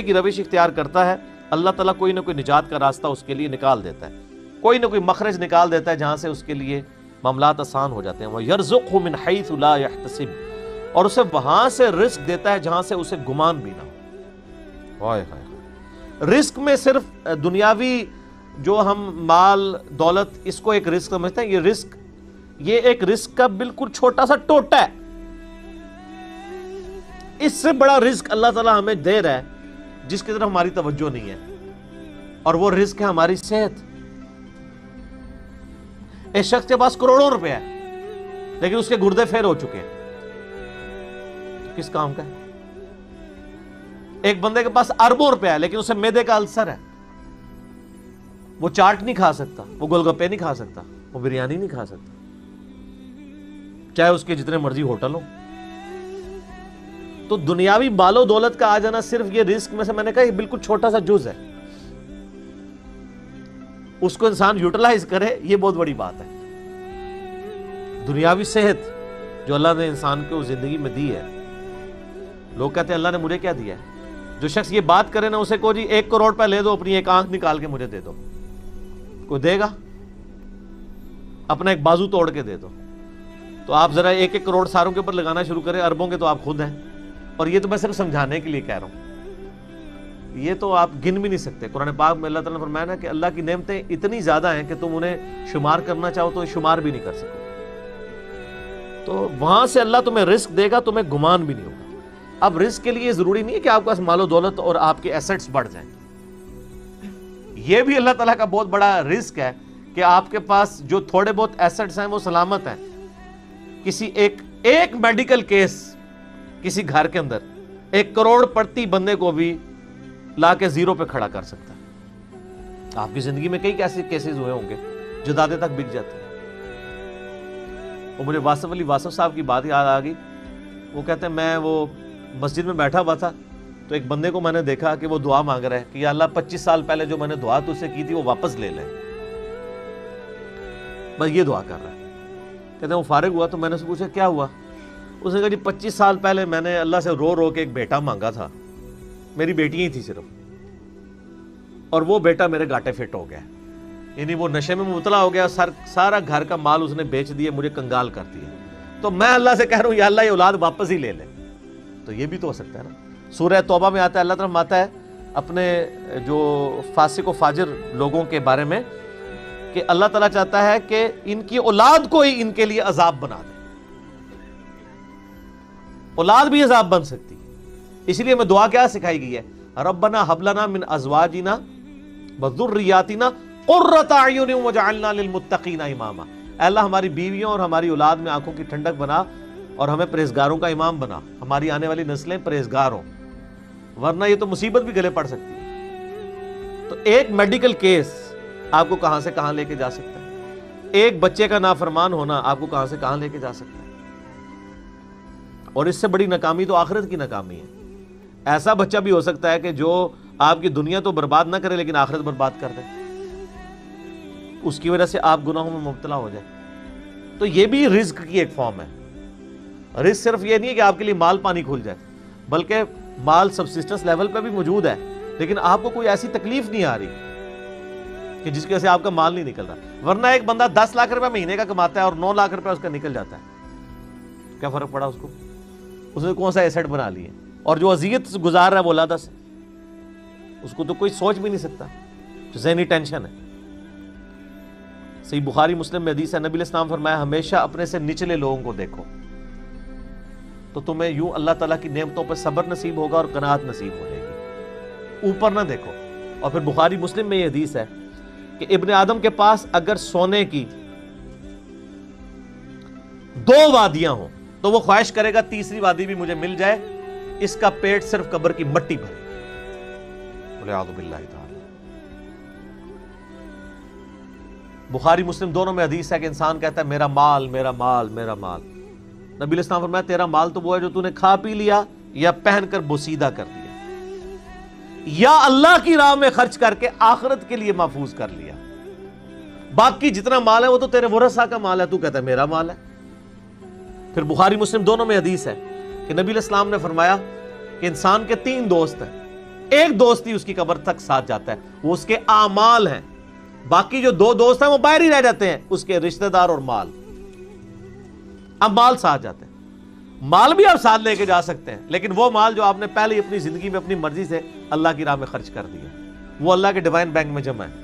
की रविश इख्तियार करता है, अल्लाह ताला कोई ना कोई निजात का रास्ता उसके लिए निकाल देता है, कोई ना कोई मखरज निकाल देता है जहाँ से उसके लिए मामलात आसान हो जाते हैं। वह यरज़ुक़हु मिन हैसु ला यहतसिब, और उसे वहाँ से रिस्क देता है जहाँ से उसे गुमान भी ना हो। हाय हाय, रिस्क में सिर्फ दुनियावी जो हम माल दौलत इसको एक रिस्क समझते हैं, ये रिस्क ये एक रिस्क का बिल्कुल छोटा सा टोटा है। इससे बड़ा रिस्क अल्लाह ताला हमें दे रहा है जिसकी तरफ हमारी तवज्जो नहीं है, और वो रिस्क है हमारी सेहत। इस शख्स के पास करोड़ों रुपए है लेकिन उसके गुर्दे फेल हो चुके हैं, तो किस काम का है? एक बंदे के पास अरबों रुपए है लेकिन उसे मैदे का अल्सर है, वो चाट नहीं खा सकता, वो गोलगप्पे नहीं खा सकता, वो बिरयानी नहीं खा सकता, चाहे उसके जितने मर्जी होटल हो। तो दुनियावी मालो दौलत का आ जाना सिर्फ ये रिस्क में से मैंने कहा बिल्कुल छोटा सा जुज है, उसको इंसान यूटिलाइज करे ये बहुत बड़ी बात है। दुनियावी सेहत जो अल्लाह ने इंसान को जिंदगी में दी है, लोग कहते हैं अल्लाह ने मुझे क्या दिया है। जो शख्स ये बात करे ना उसे को जी 1 करोड़ पे ले दो, अपनी एक आंख निकाल के मुझे दे दो, कोई देगा? अपना एक बाजू तोड़ के दे दो। तो आप जरा 1-1 करोड़ सारों के ऊपर लगाना शुरू करें, अरबों के तो आप खुद हैं। और ये तो मैं सिर्फ समझाने के लिए कह रहा हूँ, ये तो आप गिन भी नहीं सकते। कुरान पाक में अल्लाह ताला ने फरमाया ना कि अल्लाह की नेमतें इतनी ज़्यादा हैं कि तुम उन्हें शुमार करना चाहो तो शुमार भी नहीं कर सको। तो वहाँ से अल्लाह तुम्हें रिस्क देगा, तुम्हें गुमान भी नहीं होगा। अब रिस्क के लिए ज़रूरी नहीं है कि आपके पास मालो दौलत और आपके एसेट्स बढ़ जाएँ, ये भी अल्लाह ताला का बहुत बड़ा रिस्क है कि आपके पास जो थोड़े बहुत एसेट्स हैं वो सलामत हैं। किसी एक मेडिकल केस किसी घर के अंदर 1 करोड़ प्रति बंदे को भी लाके जीरो पे खड़ा कर सकता है। आपकी जिंदगी में कई ऐसे केसेस हुए होंगे जो दादे तक बिक जाते हैं। और मुझे वासफ अली वासफ साहब की बात याद आ गई, वो कहते हैं मैं वो मस्जिद में बैठा हुआ था तो एक बंदे को मैंने देखा कि वो दुआ मांग रहा है कि या अल्लाह 25 साल पहले जो मैंने दुआ तुझसे की थी वो वापस ले लें, बस ये दुआ कर रहा है। कहते हैं वो फारिग हुआ तो मैंने उससे पूछा क्या हुआ? उसने कहा जी 25 साल पहले मैंने अल्लाह से रो रो के एक बेटा मांगा था, मेरी बेटियाँ ही थी सिर्फ, और वो बेटा मेरे घाटे फिट हो गया, यानी वो नशे में मुबतला हो गया, सारा घर का माल उसने बेच दिया, मुझे कंगाल कर दिया। तो मैं अल्लाह से कह रहा हूँ या अल्लाह ये औलाद वापस ही ले ले। तो ये भी तो हो सकता है ना। सूरह तौबा में आता है अल्लाह तरफ आता है अपने जो फासिक व फाजिर लोगों के बारे में कि अल्लाह ताला चाहता है कि इनकी औलाद को ही इनके लिए अजाब बना दे, औलाद भी अजाब बन सकती है। इसलिए हमें दुआ क्या सिखाई गई है? रब्बना हब लना मिन अज़वाजिना व ज़ुर्रिय्यातिना क़ुर्रता अयुन वजअलना लिलमुत्तक़ीना इमामा। अल्लाह हमारी बीवियों और हमारी औलाद में आंखों की ठंडक बना और हमें परहेज़गारों का इमाम बना, हमारी आने वाली नस्लें परहेज़गार हों, वरना ये तो मुसीबत भी गले पड़ सकती है। तो एक मेडिकल केस आपको कहां से कहां लेके जा सकता है, एक बच्चे का नाफरमान होना आपको कहां से कहां लेके जा सकता है। और इससे बड़ी नाकामी तो आखिरत की नाकामी है। ऐसा बच्चा भी हो सकता है कि जो आपकी दुनिया तो बर्बाद ना करे लेकिन आखिरत बर्बाद कर दे, उसकी वजह से आप गुनाहों में मुब्तला हो जाए। तो ये भी रिस्क की एक फॉर्म है। रिस्क सिर्फ ये नहीं है कि आपके लिए माल पानी खुल जाए, बल्कि माल सबसिस्टेंस लेवल पर भी मौजूद है लेकिन आपको कोई ऐसी तकलीफ नहीं आ रही कि जिसकी वजह से आपका माल नहीं निकल रहा। वरना एक बंदा 10 लाख रुपए महीने का कमाता है और 9 लाख रुपए उसका निकल जाता है, क्या फर्क पड़ा उसको? उसने कौन सा एसेट बना लिया? और जो अजियत गुजार रहा है वो लादा से, उसको तो कोई सोच भी नहीं सकता, जो ज़हनी टेंशन है। सही बुखारी मुस्लिम में हदीस है, नबी अलैहिस्सलाम फरमाया हमेशा अपने से निचले लोगों को देखो तो तुम्हें यूं अल्लाह ताला की नेमतों पर सब्र नसीब होगा और कनाअत नसीब हो जाएगी, ऊपर ना देखो। और फिर बुखारी मुस्लिम में यह हदीस है कि इब्ने आदम के पास अगर सोने की 2 वादियां हों तो वो ख्वाहिश करेगा तीसरी वादी भी मुझे मिल जाए, इसका पेट सिर्फ कब्र की मट्टी भरे। बुखारी मुस्लिम दोनों में हदीस है कि इंसान कहता है मेरा माल मेरा माल मेरा माल, नबी अलैहि सलाम फरमाया तेरा माल तो वो है जो तूने खा पी लिया या पहनकर बोसीदा कर दिया या अल्लाह की राह में खर्च करके आखिरत के लिए महफूज कर लिया। बाकी जितना माल है वो तो तेरे वरसा का माल है, तू कहता है मेरा माल है। फिर बुखारी मुस्लिम दोनों में हदीस है कि नबी अलैहि सलाम ने फरमाया कि इंसान के 3 दोस्त हैं, एक दोस्त ही उसकी कब्र तक साथ जाता है, वो उसके आमाल हैं। बाकी जो दो दोस्त हैं वो बाहर ही रह जाते हैं, उसके रिश्तेदार और माल। अब माल साथ जाते हैं, माल भी आप साथ लेके जा सकते हैं, लेकिन वो माल जो आपने पहले ही अपनी जिंदगी में अपनी मर्जी से अल्लाह की राह में खर्च कर दिया, वो अल्लाह के डिवाइन बैंक में जमा है।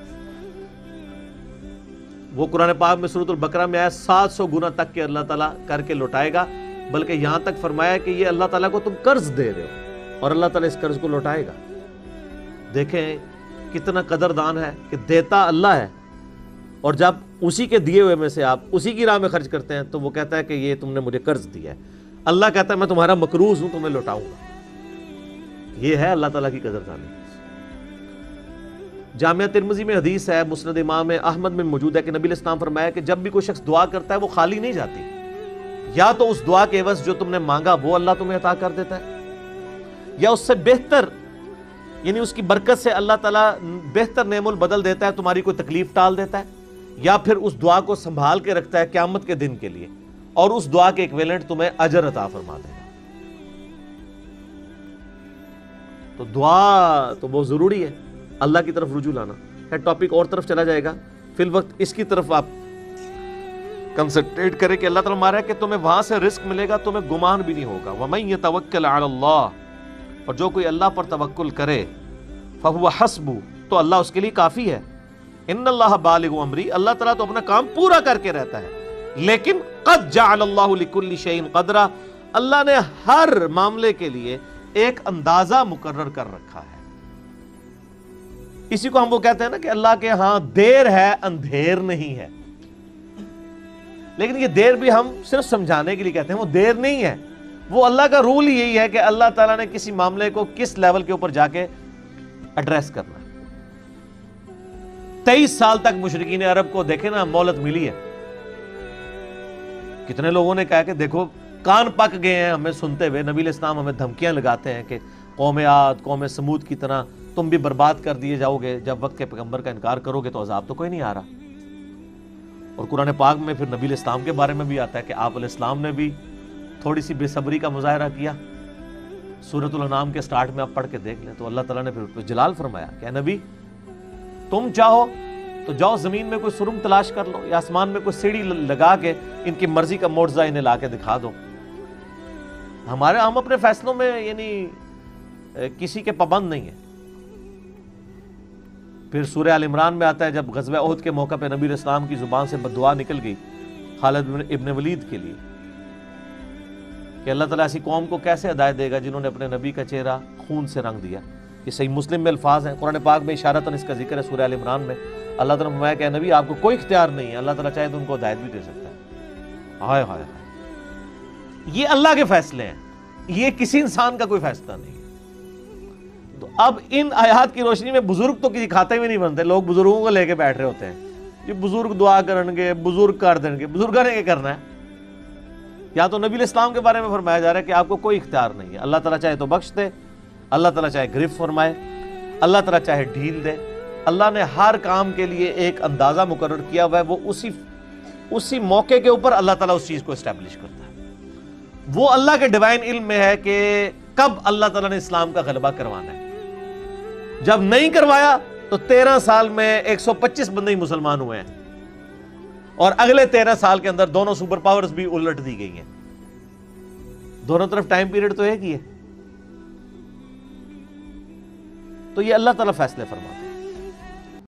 वो कुरान पाक में सूरतुल बकरा में आया 700 गुना तक के अल्लाह ताला करके लौटाएगा। बल्कि यहां तक फरमाया कि ये अल्लाह ताला को तुम कर्ज दे रहे हो और अल्लाह ताला इस कर्ज को लौटाएगा। देखें कितना कदरदान है कि देता अल्लाह है, और जब उसी के दिए हुए में से आप उसी की राह में खर्च करते हैं तो वो कहता है कि ये तुमने मुझे कर्ज दिया है। अल्लाह कहता है मैं तुम्हारा मकरूज हूं, तुम्हें लौटाऊंगा। ये है अल्लाह ताला की कदरदानी। जामिया तिरमिज़ी में हदीस है, मुस्नद इमाम अहमद में मौजूद है कि नबी अलैहिस्सलाम फरमाया कि जब भी कोई शख्स दुआ करता है वो खाली नहीं जाती, या तो उस दुआ के एवज जो तुमने मांगा वो अल्लाह तुम्हें अता कर देता है, या उससे बेहतर, यानी उसकी बरकत से अल्लाह ताला बेहतर नेमुल बदल देता है, तुम्हारी कोई तकलीफ टाल देता है, या फिर उस दुआ को संभाल के रखता है क़यामत के दिन के लिए और उस दुआ के इक्विवेलेंट तुम्हें अजर अता फरमा देगा। तो दुआ तो बहुत ज़रूरी है, अल्लाह की तरफ रुजू लाना है। टॉपिक और तरफ चला जाएगा, फिल वक्त इसकी तरफ आप कंसंट्रेट करें कि अल्लाह ताला मारा है कि तुम्हें वहां से रिस्क मिलेगा, तुम्हें गुमान भी नहीं होगा। वमन यतवक्कल अला अल्लाह, और जो कोई अल्लाह पर तवक्कुल करे फहुव हस्बु, तो अल्लाह उसके लिए काफ़ी है। इन्नल्लाह बालिगु अम्री, अल्लाह ताला तो अपना काम पूरा करके रहता है। लेकिन कद जअल अल्लाहु लिकुल्लि शैइन कदरा, अल्लाह ने हर मामले के लिए एक अंदाज़ा मुकर्रर कर रखा है। इसी को हम वो कहते हैं ना कि अल्लाह के यहां देर है, अंधेर नहीं है। लेकिन ये देर भी हम सिर्फ समझाने के लिए कहते हैं, वो देर नहीं है। वो अल्लाह का रूल यही है कि अल्लाह ताला ने किसी मामले को किस लेवल के ऊपर जाके एड्रेस करना है। 23 साल तक मुशरिकीन अरब को देखे ना मोहलत मिली है। कितने लोगों ने कहा कि देखो कान पक गए हैं हमें सुनते हुए, नबी अलैहिस्सलाम हमें धमकियां लगाते हैं कि कौम आद, कौम समूद की तरह तुम भी बर्बाद कर दिए जाओगे, जब वक्त के पैगंबर का इनकार करोगे तो अजाब तो कोई नहीं आ रहा। और कुरान पाक में फिर नबी अलैहिस्सलाम के बारे में भी आता है कि आप अलैहिस्सलाम ने भी थोड़ी सी बेसब्री का मुजाहरा किया। सूरतुल अनाम के स्टार्ट में आप पढ़ के देख लें तो अल्लाह ताला ने फिर जलाल फरमाया क्या नबी तुम चाहो तो जाओ ज़मीन में कोई सुरंग तलाश कर लो या आसमान में कोई सीढ़ी लगा के इनकी मर्जी का मोर्जा इन्हें ला के दिखा दो। हमारे हम अपने फैसलों में यानी किसी के पाबंद नहीं है। फिर सूरह आल इमरान में आता है जब ग़ज़वे ओहद के मौके पर नबी अलैहिस्सलाम की ज़ुबान से बद्दुआ निकल गई खालिद इब्न वलीद के लिए कि अल्लाह ताला ऐसी कौम को कैसे हिदायत देगा जिन्होंने अपने नबी का चेहरा खून से रंग दिया। ये सही मुस्लिम में अल्फाज हैं, कुरान पाक में इशारतन इसका जिक्र है सूरह आल इमरान में। अल्लाह ताला फरमाया कि नबी आपको कोई इख्तियार नहीं है, अल्लाह ताला चाहे तो उनको हिदायत भी दे सकता है। हाय हाय हाय, ये अल्लाह के फैसले हैं, ये किसी इंसान का कोई फैसला नहीं है। तो अब इन आयात की रोशनी में बुजुर्ग तो किसी खाते भी नहीं बनते। लोग बुजुर्गों को लेके बैठ रहे होते हैं, ये बुजुर्ग दुआ करेंगे, बुजुर्ग कर देंगे, बुजुर्गों ने क्या करना है। या तो नबी अलैहिस्सलाम के बारे में फरमाया जा रहा है कि आपको कोई इख्तियार नहीं है, अल्लाह ताला चाहे तो बख्श दे, अल्लाह ताला चाहे गिरफ्त फरमाए, अल्लाह ताला चाहे ढील दे। अल्लाह ने हर काम के लिए एक अंदाज़ा मुकर्रर किया हुआ है, वो उसी मौके के ऊपर अल्लाह ताला उस चीज़ को इस्टेब्लिश करता है। वो अल्लाह के डिवाइन इल्म में है कि कब अल्लाह ताला ने इस्लाम का गलबा करवाना है। जब नहीं करवाया तो 13 साल में 125 बंदे ही मुसलमान हुए हैं, और अगले 13 साल के अंदर दोनों सुपर पावर्स भी उलट दी गई हैं। दोनों तरफ टाइम पीरियड तो एक ही है। तो ये अल्लाह ताला फैसले फरमाता है।